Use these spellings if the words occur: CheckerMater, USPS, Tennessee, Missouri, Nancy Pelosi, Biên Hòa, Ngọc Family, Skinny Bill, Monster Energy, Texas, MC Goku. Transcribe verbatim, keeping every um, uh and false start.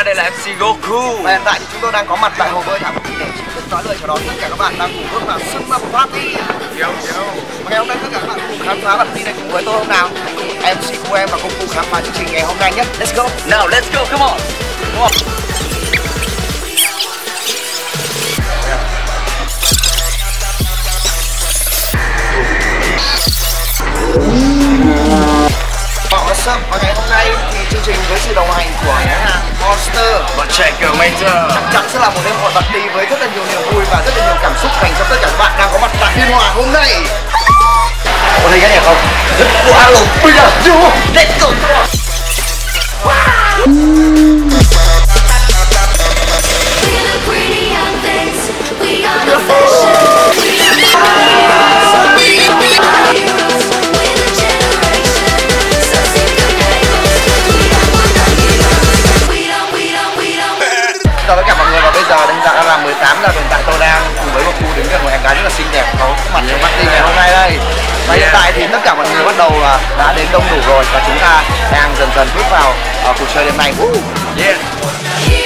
nha, đây là em xê Goku. Và hiện tại thì chúng tôi đang có mặt tại hồ bơi Thảo Quốc để chính thức nói lời chào đón tất cả các bạn đang cùng bước vào Summer Party. Yo, yo. Và ngày hôm nay tất cả các bạn cùng khám phá party này cùng với tôi hôm nào. Hãy cùng em xê của em và cùng cùng khám phá chương trình ngày hôm nay nhé. Let's go. Now let's go, come on. Come on. Awesome. Và ngày hôm nay thì chương trình với sự đồng hành của nhãn hàng Monster và CheckerMater chắc chắn sẽ là một đêm hội party với rất là nhiều niềm vui và rất là nhiều cảm xúc dành cho tất cả các bạn đang có mặt tại Biên Hòa hôm nay. Có thấy cái này không? Rất quá luôn. Bây giờ vô, let's go. Là mười tám giờ hiện tại tôi đang cùng với Goku đứng gần một em gái rất là xinh đẹp có mặt trong party ngày hôm nay đây. Và hiện tại thì tất cả mọi người bắt đầu là đã đến đông đủ rồi và chúng ta đang dần dần bước vào uh, cuộc chơi đêm nay. Uh. Yeah.